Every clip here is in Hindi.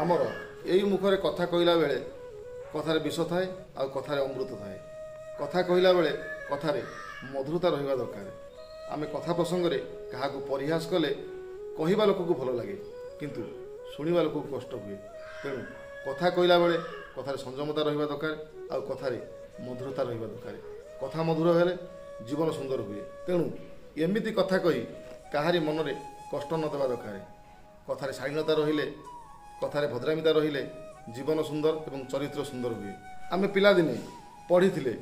आमर यही मुखर कथा कहला बेले कथार विष थाए आ कथार अमृत थाए। कथा कहला बेले कथार मधुरता रहिबा दरकार। आमे कथा प्रसंग रे काहाकु परिहास कले कहिबा लोक को भल लगे किंतु शुणिबा लोक को कष्ट हुए। तेणु कथा कहला बेले कथार संयमता रहिबा दरकार आ कथार मधुरता रहिबा दरकार। कथा मधुर हेले जीवन सुंदर हुए। तेणु एमिति कथा कही काहारी मनरे कष्ट न देबा दरकार। कथार शालीनता रहिले कथार भद्रामिता रहिले जीवन सुंदर एवं चरित्र सुंदर हुए। आमे पिला दिने पढ़िथिले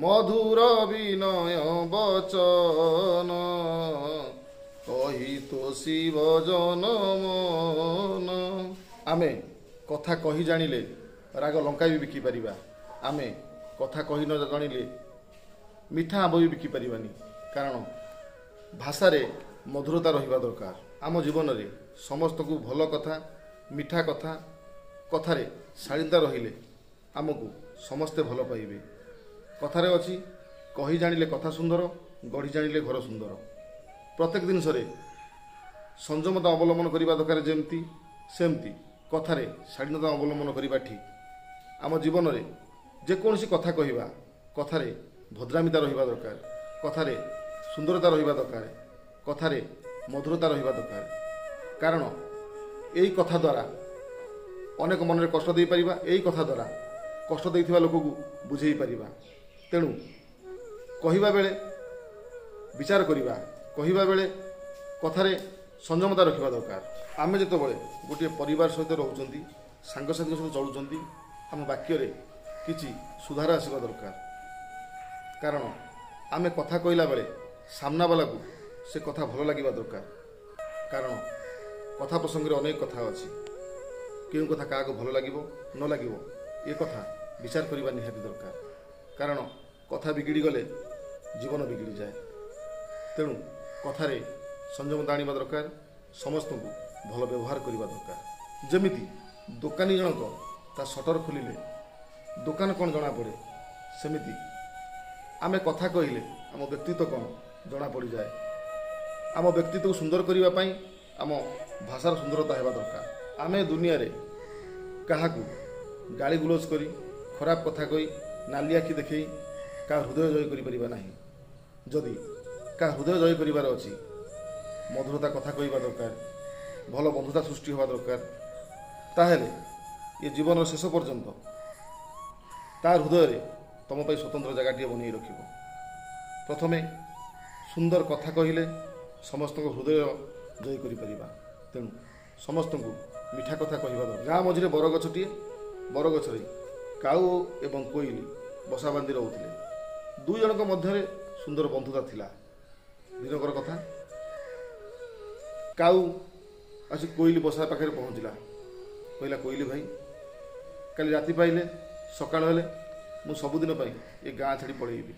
मधुर विनय बचन कही तो शिव जन मन। आमे कथा कही जानिले राग लंका भी बिकी परिबा। आमे कथा कही न जानिले मिठा आंब भी बिकी परिबानी। कारण भाषा रे मधुरता रहिबा दरकार। आम जीवन रे समस्त को भल कथा मिठा कथा कथार शालीनता रहिले आमको समस्ते भल पाइबे। कथार अच्छी कही जानिले कथा सुंदर गढ़ी जानिले घर सुंदर। प्रत्येक जिनस संयमता अवलम्बन करने दरकार जमती सेमती कथार शालीनता अवलम्बन करवा ठीक। आम जीवन में जेकोसी कथा कहवा कथार भद्रामिता रहिबा दरकार। कथार सुंदरता रहिबा दरकार। कथार मधुरता रहिबा दरकार। कारण यही कथा द्वारा अनेक मनरे कष्ट दे परिबा। यही कथा द्वारा कष्ट देथिबा लोक को बुझे परिबा। तेणु कहवा बेले विचार करवा कहवा बेले कथार संयमता रखा दरकार। आमे जो गोटे परिवार सहित रोचान सांगसाथी सहित चलुंट आम वाक्य किसी सुधार आसवा दरकार। कारण आमे कथा कहला बेले सामनावाला को से कथा भल लगे दरकार। कारण कथा प्रसंग में अनेक कथा अच्छी क्यों कथा क्या भल लगे न लगे ये कथा विचार करवा निहाती दरकार। कारण कथा बिगिड़ी गले जीवन बिगिड़ी जाए। तेणु कथार संयमता आनिबा दरकार। समस्त को भल व्यवहार करवा दरकार। जमिति दोकानी जनक ता सटर खोलिले दुकान कौन जना पड़े सेमिति आमे कथा कहिले आम व्यक्तित्व कौन जना पड़ जाए। आम व्यक्तित्व सुंदर करने आम भाषार सुंदरता होगा दरकार। आमे दुनिया रे काहाकु गाली गुलोज करी खराब कथा कही नाली आखि देखई का हृदय जय करिपरिबा नाही। जदि का हृदय जय करिबार अछि मधुरता कथा कहवा दरकार भल बंधुता सृष्टि होवा दरकार। ताहेले ये जीवन शेष पर्यंत तार हृदय रे तुम पई स्वतंत्र जगाटिए बनै रखिबो। प्रथमे सुंदर कथा कहिले समस्त को हृदय जय करिपरिबा। तेणु समस्त को मिठा कथा कहवा दरकार। गाँ मझे बरगछटीए बरगछरे काऊ एवं कोइली बसा बांधि रोले दुई जनक मध्य सुंदर बंधुता थिला। दिनकर कथा काऊ आसी कोइली बसा पाखे पहुँचला कहला कोइली भाई काली राति पाइले सकाल हेले मु सबुदिन पाई ये गाँ छाड़ी पड़ेबी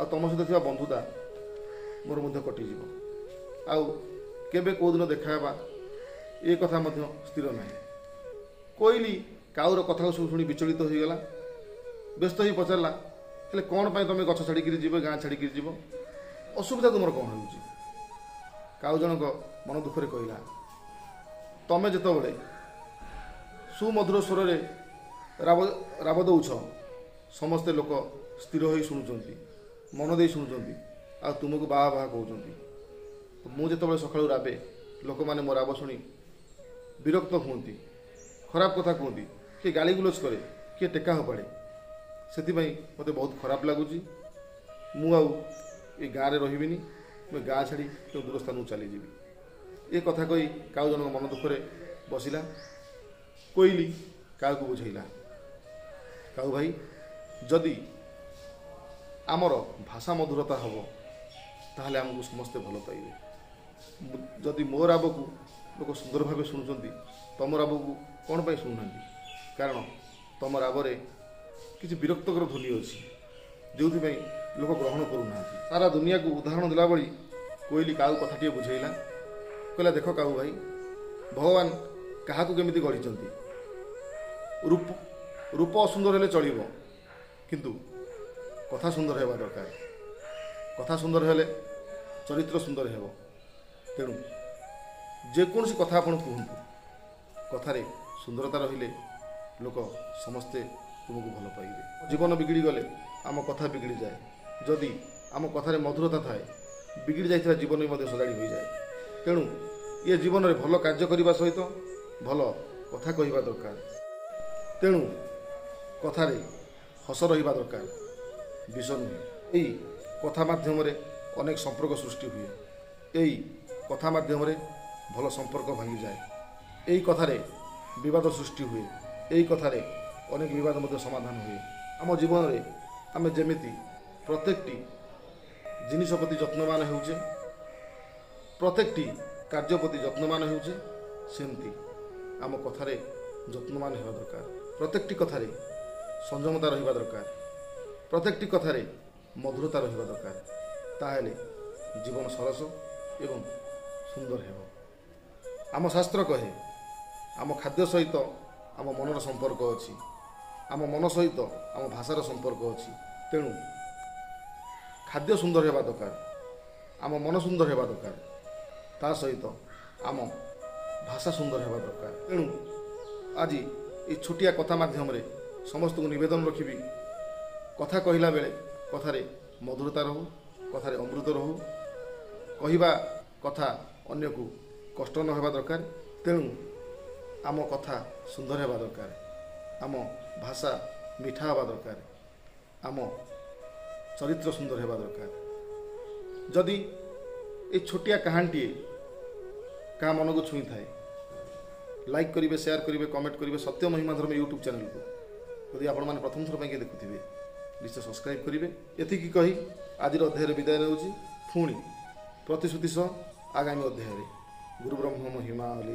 आ तुम सहित थिबा बंधुता मोर मध्य कटिजिव आउ केबे को दिन देखाबा ये कथा मध्य स्थिर नाही। कोइली काउर कथा सब शुणी विचलित हो गला। व्यस्त ही पचारा हेल्ले कौन पर तुम गछ छाड़ी जीव गाँ छाड़ी जीव असुविधा तुम कौन हो। काउ जनक मन दुखरे कहला तुम जो बड़े सुमधुर स्वर में राव दौछ समस्ते लोक स्थिर हो शुणुंट मन दे शुणुंट आ तुमको बाहा बाहा कहते मुझे बड़े सकाल रावे लोक मैंने मो राव शुणी विरक्त हूँ खराब कथा कहती किए गाली गुलोज करे किए टेका होपाड़े से मत बहुत खराब लगुच मु गाँ में रही गाँ छाड़ी दूर स्थान चलीजी। ये कथा कही काउ जनक मन दुखरे बसला। कोइली काउ को बुझेला काउ भाई जदि आमर भाषा मधुरता हम ताहले आमको समस्ते भल पाइबे। जदि मोर राव को लोक सुंदर भाव शुणुंट तुम राव को कौन पर शुणुना कारण तुम राव किसी विरक्तकर ध्वनि अच्छी जो लोक ग्रहण करूना। सारा दुनिया को उदाहरण दिला बड़ी कोइली काउ कथाटे बुझेला कहला देख काउ भाई भगवान क्या केमी गढ़ी रूप रूप असुंदर हेले चल किंतु कथा सुंदर होगा दरकार। कथा सुंदर हेले चरित्र सुंदर हेबो। तेणु जेकोसी कथा आपन कहूँ कथार सुंदरता रहिले लोक समस्ते तुमको भल पाइबे। जीवन बिगड़ी गले आम कथा बिगड़ी जाए, जदि आम कथार मधुरता थाए बिगड़ी जाए जीवन भी सजाड़ी हो जाए। तेणु ये जीवन में भल कार्य करने सहित भल कथा कहवा दरकार। तेणु कथार हस रहा दरकार, विष नुहे। यही कथा मध्यम अनेक संपर्क सृष्टि हुए, यही कथा मध्यम भल संपर्क भांगी जाए, यही कथार बद सृष्टि हुए, यही कथार अनेक बद समाधान हुए। आम जीवन में आम जमी प्रत्येक जिनिष प्रति जत्नवान होचे, प्रत्येक कार्य प्रति जत्नवान होचे, सेमती आम कथार जत्नवान होगा दरकार। प्रत्येक कथार संयमता रहा दरकार, प्रत्येक कथार मधुरता रहा दरकार, ताहले जीवन सरस एवं सुंदर है। आम शास्त्र कहे आम खाद्य सहित आम मनर संपर्क अछि, आम मन सहित आम भाषार संपर्क अछि। तेणु खाद्य सुंदर होगा दरकार, आम मन सुंदर होगा दरकार, ता सहित आम भाषा सुंदर होगा दरकार। तेणु आज ये छोटिया कथा माध्यम रे समस्त को निवेदन रखी कथा कहला बेले कथार मधुरता रहू, कथार अमृत रहू, कहवा कथा अन्य को कष्ट न होगा दरकार। तेणु आम कथा सुंदर होगा दरकार, आम भाषा मीठा होगा दरकार, आम चरित्र सुंदर होगा दरकार। जदि ये छोटिया कहानीटे क्या मन को छुई थाए, लाइक करेंगे, शेयर करेंगे, कमेंट करेंगे। सत्य महिमा धर्म यूट्यूब चैनल को यदि आपण प्रथम थर पर देखुवे निश्चय सब्सक्राइब करेंगे। एतिकी कही आज अध्याय विदाय नेउछि, पुणी प्रतिश्रुति सह आगामी अध्याय गुरु ब्रह्म महिमा।